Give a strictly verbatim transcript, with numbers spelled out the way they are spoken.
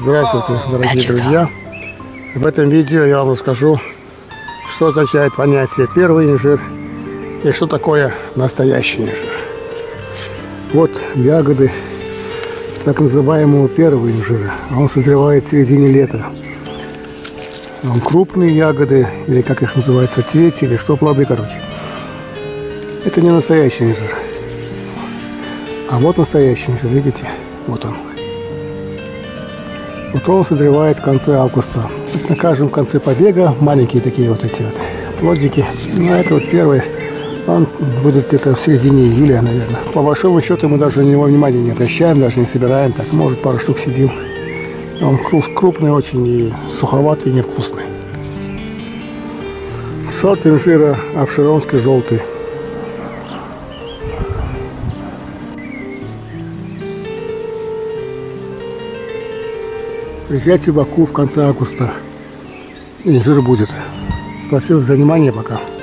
Здравствуйте, дорогие друзья! В этом видео я вам расскажу, что означает понятие первый инжир и что такое настоящий инжир. Вот ягоды так называемого первого инжира. Он созревает в середине лета. Он крупные ягоды, или как их называется, цветы, или что, плоды, короче. Это не настоящий инжир. А вот настоящий инжир, видите? Вот он. Вот он созревает в конце августа. На каждом конце побега маленькие такие вот эти вот плодики. Ну, это вот первый. Он будет где-то в середине июля, наверное. По большому счету мы даже на него внимания не обращаем, даже не собираем. Так, может, пару штук сидим. Он крупный очень и суховатый, и невкусный. Сорт инжира апшеронский желтый. Приезжайте в Баку в конце августа. Инжир будет. Спасибо за внимание. Пока.